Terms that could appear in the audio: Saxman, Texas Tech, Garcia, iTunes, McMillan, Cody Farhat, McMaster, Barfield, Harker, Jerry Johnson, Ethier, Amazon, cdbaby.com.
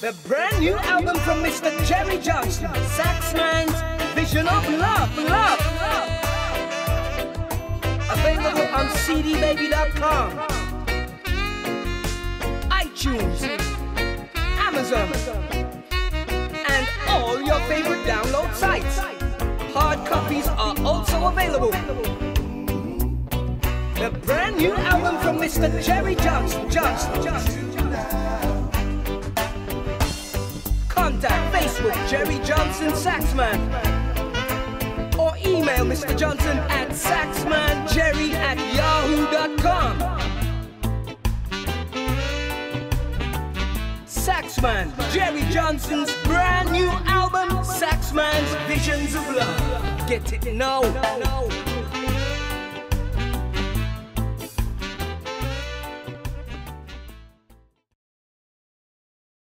The brand new album from Mr. Jerry Johnson, Saxman's Vision of Love. Available on cdbaby.com, iTunes, Amazon, and all your favorite download sites. Hard copies are also available. The brand new album from Mr. Jerry Johnson. Contact Facebook Jerry Johnson Saxman, or email Mr. Johnson at saxmanjerry@yahoo.com. Saxman, Jerry Johnson's brand new album, Saxman's Visions of Love. Get it now.